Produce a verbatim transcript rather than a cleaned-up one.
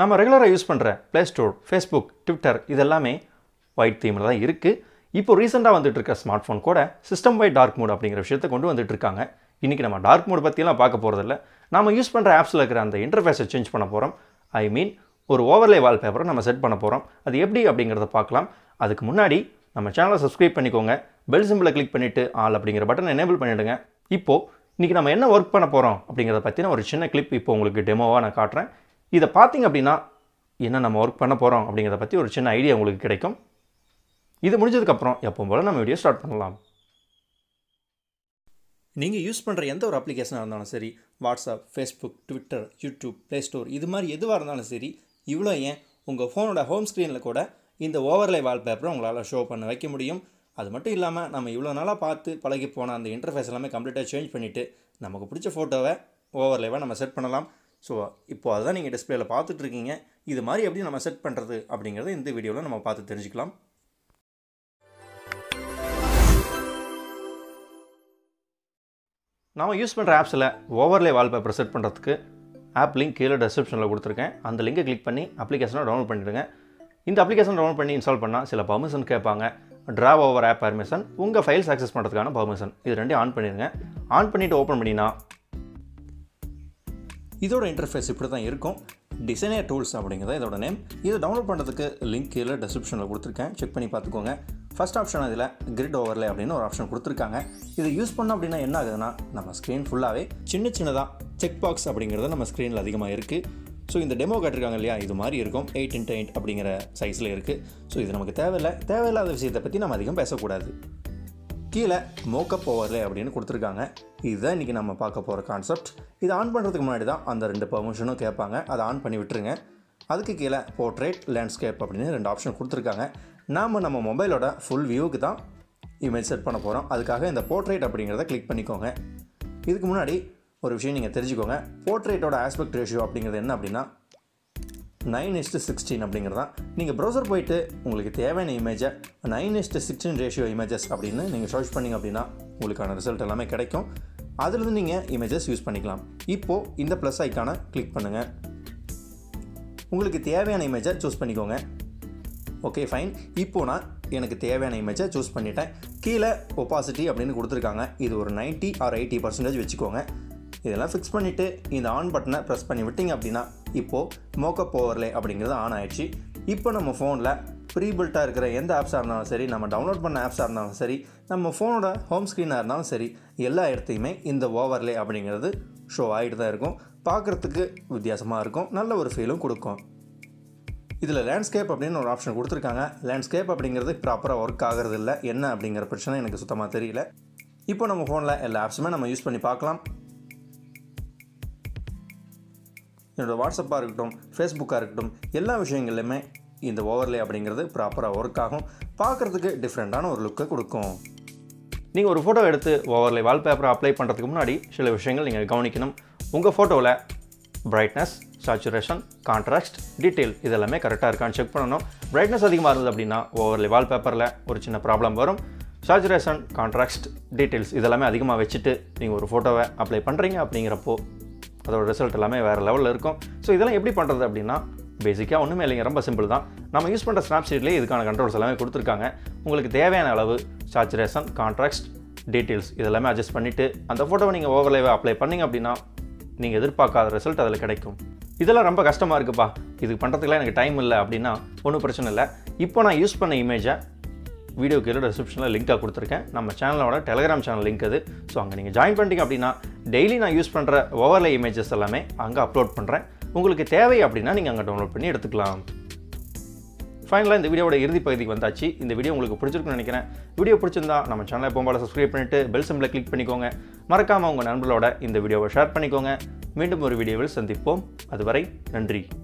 நம்ம ரெகுலராக யூஸ் பண்ணுற Play Store, Facebook, Twitter இதெல்லாமே ஒயிட் தீமில் தான் இருக்குது. இப்போ ரீசெண்டாக வந்துட்டு இருக்க ஸ்மார்ட் ஃபோன் கூட சிஸ்டம் வைட் டார்க் மோட் அப்படிங்கிற விஷயத்தை கொண்டு வந்துட்டு இருக்காங்க. இன்றைக்கி நம்ம டார்க் மோட் பற்றியெல்லாம் பார்க்க போகிறதில்ல. நம்ம யூஸ் பண்ணுற ஆப்ஸில் இருக்கிற அந்த இன்டர்ஃபேஸை சேஞ்ச் பண்ண போகிறோம். ஐ மீன் ஒரு ஓவர்லே வால்பேப்பரை நம்ம செட் பண்ண போகிறோம். அது எப்படி அப்படிங்கிறத பார்க்கலாம். அதுக்கு முன்னாடி நம்ம சேனலை சப்ஸ்கிரைப் பண்ணிக்கோங்க, பெல் சிம்பிளை கிளிக் பண்ணிவிட்டு ஆல் அப்படிங்கிற பட்டனை எனேபிள் பண்ணிவிடுங்க. இப்போது இன்றைக்கி நம்ம என்ன ஒர்க் பண்ண போகிறோம் அப்படிங்கிறத பற்றின ஒரு சின்ன கிளிப் இப்போ உங்களுக்கு டெமோவாக நான் காட்டுறேன். இதை பார்த்திங்க அப்படின்னா என்ன நம்ம ஒர்க் பண்ண போகிறோம் அப்படிங்கிறத பற்றி ஒரு சின்ன ஐடியா உங்களுக்கு கிடைக்கும். இது முடிஞ்சதுக்கப்புறம் எப்போ போல் நம்ம வீடியோ ஸ்டார்ட் பண்ணலாம். நீங்கள் யூஸ் பண்ணுற எந்த ஒரு அப்ளிகேஷனாக இருந்தாலும் சரி, WhatsApp, Facebook, Twitter, YouTube, play store இது மாதிரி எதுவாக இருந்தாலும் சரி, இவ்வளோ ஏன் உங்கள் ஃபோனோட ஹோம் ஸ்க்ரீனில் கூட இந்த ஓவர்லே வால்பேப்பரை உங்களால் ஷோ பண்ண வைக்க முடியும். அது மட்டும் இல்லாமல் நம்ம இவ்வளோ நாளாக பார்த்து பழகி போன அந்த இன்டர்ஃபேஸ் எல்லாமே கம்ப்ளீட்டாக சேஞ்ச் பண்ணிவிட்டு நமக்கு பிடிச்ச ஃபோட்டோவை ஓவர்லேவாக நம்ம செட் பண்ணலாம். ஸோ இப்போது அதுதான் நீங்கள் டிஸ்பிளேயில் பார்த்துட்ருக்கீங்க. இது மாதிரி எப்படி நம்ம செட் பண்ணுறது அப்படிங்கிறத இந்த வீடியோவில் நம்ம பார்த்து தெரிஞ்சுக்கலாம். நாம் யூஸ் பண்ணுற ஆப்ஸில் ஓவர்லே வால்பேப்பர் செட் பண்ணுறதுக்கு ஆப் லிங்க் கீழே டிஸ்கிரிப்ஷனில் கொடுத்துருக்கேன். அந்த லிங்கை கிளிக் பண்ணி அப்ளிகேஷனை டவுன்லோட் பண்ணிவிடுங்க. இந்த அப்ளிகேஷன் டவுன்லோட் பண்ணி இன்ஸ்டால் பண்ணால் சில பர்மிஷன் கேட்பாங்க. ட்ராவ் ஓவர் ஆப் பர்மிஷன், உங்கள் ஃபைல்ஸ் ஆக்சஸ் பண்ணுறதுக்கான பர்மிஷன், இது ரெண்டையும் ஆன் பண்ணிடுங்க. ஆன் பண்ணிவிட்டு ஓப்பன் பண்ணினா இதோட இன்டர்ஃபேஸ் இப்படி தான் இருக்கும். டிசைனர் டூல்ஸ் அப்படிங்கிறத இதோட நேம். இதை டவுன்லோட் பண்ணுறதுக்கு லிங்க் கீழே டிஸ்கிரிப்ஷனில் கொடுத்துருக்கேன், செக் பண்ணி பார்த்துக்கோங்க. ஃபஸ்ட் ஆப்ஷன் அதில் கிரிட் ஓவர்லே அப்படின்னு ஒரு ஆப்ஷன் கொடுத்துருக்காங்க. இது யூஸ் பண்ணோம் அப்படின்னா என்ன ஆகுதுன்னா நம்ம ஸ்க்ரீன் ஃபுல்லாகவே சின்ன சின்னதாக செக் பாக்ஸ் அப்படிங்கிறது நம்ம ஸ்க்ரீனில் அதிகமாக இருக்குது. ஸோ இந்த டெமோ காட்டிருக்காங்க இல்லையா, இது மாதிரி இருக்கும். எயிட் இன்ட்டு எயிட் அப்படிங்கிற சைஸில் இருக்குது. ஸோ இது நமக்கு தேவையில்லை. தேவையில்லாத விஷயத்தை பற்றி நம்ம அதிகம் பேசக்கூடாது. கீழே மோக்கப் ஓவர்லே அப்படின்னு கொடுத்துருக்காங்க. இதுதான் இன்றைக்கி நம்ம பார்க்க போகிற கான்செப்ட். இது ஆன் பண்ணுறதுக்கு முன்னாடி தான் அந்த ரெண்டு பெர்மிஷனும் கேட்பாங்க, அதை ஆன் பண்ணி விட்டுருங்க. அதுக்கு கீழே போர்ட்ரேட், லேண்ட்ஸ்கேப் அப்படின்னு ரெண்டு ஆப்ஷன் கொடுத்துருக்காங்க. நாம் நம்ம மொபைலோட ஃபுல் வியூவுக்கு தான் இமேஜ் செட் பண்ண போகிறோம். அதுக்காக இந்த போர்ட்ரேட் அப்படிங்கிறத கிளிக் பண்ணிக்கோங்க. இதுக்கு முன்னாடி ஒரு விஷயம் நீங்கள் தெரிஞ்சுக்கோங்க. போர்ட்ரேட்டோட ஆஸ்பெக்ட் ரேஷியோ அப்படிங்கிறது என்ன அப்படின்னா நைன் இஸ்ட்டு சிக்ஸ்டீன் அப்படிங்கிறதான். நீங்கள் ப்ரௌசர் போயிட்டு உங்களுக்கு தேவையான இமேஜை nine is to sixteen ratio images அப்படின்னு நீங்கள் சர்ச் பண்ணிங்க அப்படின்னா உங்களுக்கான ரிசல்ட் எல்லாமே கிடைக்கும். அதுலேருந்து நீங்கள் இமேஜஸ் யூஸ் பண்ணிக்கலாம். இப்போது இந்த ப்ளஸ் ஐக்கானை கிளிக் பண்ணுங்கள். உங்களுக்கு தேவையான இமேஜை சூஸ் பண்ணிக்கோங்க. Okay fine. இப்போது நான் எனக்கு தேவையான இமேஜை சூஸ் பண்ணிட்டேன். கீழே ஒப்பாசிட்டி அப்படின்னு கொடுத்துருக்காங்க. இது ஒரு நைன்ட்டி ஆர் எயிட்டி பர்சன்டேஜ் வச்சுக்கோங்க. இதெல்லாம் ஃபிக்ஸ் பண்ணிவிட்டு இந்த ஆன் பட்டனை ப்ரெஸ் பண்ணி விட்டிங்க அப்படின்னா இப்போது மோக்கப் ஓவர்லே அப்படிங்கிறது ஆன் ஆகிடுச்சு. இப்போ நம்ம ஃபோனில் ப்ரீபில்ட்டாக இருக்கிற எந்த ஆப்ஸாக இருந்தாலும் சரி, நம்ம டவுன்லோட் பண்ண ஆப்ஸாக இருந்தாலும் சரி, நம்ம ஃபோனோட ஹோம் ஸ்க்ரீனாக இருந்தாலும் சரி, எல்லா இடத்தையுமே இந்த ஓவர்லே அப்படிங்கிறது ஷோ ஆகிட்டு தான் இருக்கும். பார்க்குறதுக்கு வித்தியாசமாக இருக்கும், நல்ல ஒரு ஃபீலும் கொடுக்கும். இதில் லேண்ட்ஸ்கேப் அப்படின்னு ஒரு ஆப்ஷன் கொடுத்துருக்காங்க. லேண்ட்ஸ்கேப் அப்படிங்கிறது ப்ராப்பராக ஒர்க் ஆகிறது இல்லை. என்ன அப்படிங்கிற பிரச்சனை எனக்கு சுத்தமாக தெரியல. இப்போ நம்ம ஃபோனில் எல்லா ஆப்ஸுமே நம்ம யூஸ் பண்ணி பார்க்கலாம். என்னோடய வாட்ஸ்அப்பாக இருக்கட்டும், ஃபேஸ்புக்காக இருக்கட்டும், எல்லா விஷயங்கள்லையுமே இந்த ஓவர்லே அப்படிங்கிறது ப்ராப்பராக ஒர்க் ஆகும். பார்க்குறதுக்கு டிஃப்ரெண்ட்டான ஒரு லுக்கை கொடுக்கும். நீங்கள் ஒரு ஃபோட்டோ எடுத்து ஓவர்லே வால்பேப்பரை அப்ளை பண்ணுறதுக்கு முன்னாடி சில விஷயங்கள் நீங்கள் கவனிக்கணும். உங்கள் ஃபோட்டோவில் பிரைட்னஸ், சேச்சுரேஷன், கான்ட்ராஸ்ட், டீட்டெயில் இதெல்லாமே கரெக்டாக இருக்கான்னு செக் பண்ணணும். பிரைட்னஸ் அதிகமாக இருந்தது அப்படின்னா ஓவர்லே வால்பேப்பரில் ஒரு சின்ன ப்ராப்ளம் வரும். சேச்சுரேஷன், கான்ட்ராஸ்ட், டீட்டெயில்ஸ் இதெல்லாமே அதிகமாக வச்சுட்டு நீங்கள் ஒரு ஃபோட்டோவை அப்ளை பண்ணுறீங்க அப்படிங்கிறப்போ அதோடய ரிசல்ட் எல்லாமே வேறு லெவலில் இருக்கும். ஸோ இதெல்லாம் எப்படி பண்ணுறது அப்படின்னா பேசிக்காக ஒன்றுமே இல்லைங்க, ரொம்ப சிம்பிள் தான். நம்ம யூஸ் பண்ணுற ஸ்னாப்ஷீட்லேயே இதுக்கான கண்ட்ரோல்ஸ் எல்லாமே கொடுத்துருக்காங்க. உங்களுக்கு தேவையான அளவு சேச்சுரேஷன், கான்ட்ராஸ்ட், டீட்டெயில்ஸ் இதெல்லாமே அட்ஜஸ்ட் பண்ணிவிட்டு அந்த ஃபோட்டோவை நீங்கள் ஓவர்லேவை அப்ளை பண்ணிங்க அப்படின்னா நீங்கள் எதிர்பார்க்காத ரிசல்ட் அதில் கிடைக்கும். இதெல்லாம் ரொம்ப கஷ்டமாக இருக்குப்பா, இதுக்கு பண்ணுறதுக்குலாம் எனக்கு டைம் இல்லை அப்படின்னா ஒன்றும் பிரச்சனை இல்லை. இப்போ நான் யூஸ் பண்ண இமேஜை வீடியோ கீழே டிஸ்கிரிப்ஷனில் லிங்காக கொடுத்துருக்கேன். நம்ம சேனலோட டெலிகிராம் சேனல் லிங்க் அது. ஸோ அங்கே நீங்கள் ஜாயின் பண்ணிட்டீங்க அப்படின்னா டெய்லி நான் யூஸ் பண்ணுற ஓவர்லே இமேஜஸ் எல்லாமே அங்கே அப்லோட் பண்ணுறேன். உங்களுக்கு தேவை அப்படின்னா நீங்கள் அங்கே டவுன்லோட் பண்ணி எடுத்துக்கலாம். ஃபைனலாக இந்த வீடியோட இறுதி பகுதிக்கு வந்தாச்சு. இந்த வீடியோ உங்களுக்கு பிடிச்சிருக்குன்னு நினைக்கிறேன். வீடியோ பிடிச்சிருந்தா நம்ம சேனலை போகும்போது சப்ஸ்கிரைப் பண்ணிவிட்டு பெல் சிம்பிளை கிளிக் பண்ணிக்கோங்க. மறக்காமல் உங்கள் நண்பர்களோட இந்த வீடியோவை ஷேர் பண்ணிக்கோங்க. மீண்டும் ஒரு வீடியோவில் சந்திப்போம். அதுவரை நன்றி.